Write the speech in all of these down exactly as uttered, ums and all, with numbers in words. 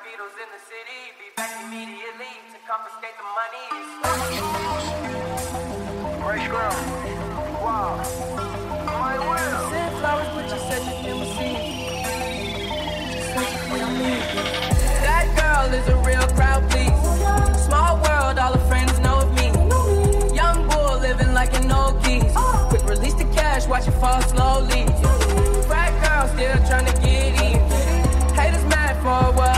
Beatles in the city, be back immediately to confiscate the money. Fresh girl, wow, my will. Send flowers, but you said you never see. That girl is a real crowd, please. Small world, all her friends know of me. Young bull living like an old geese. Quick release the cash, watch it fall slowly. Frat girl still trying to get in. Haters mad for what?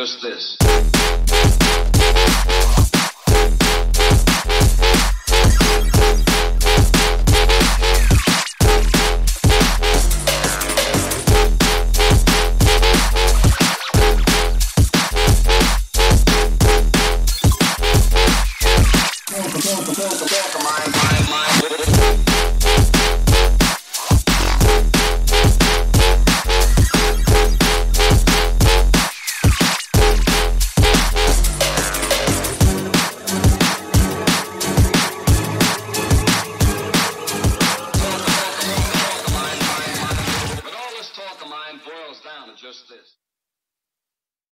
just this.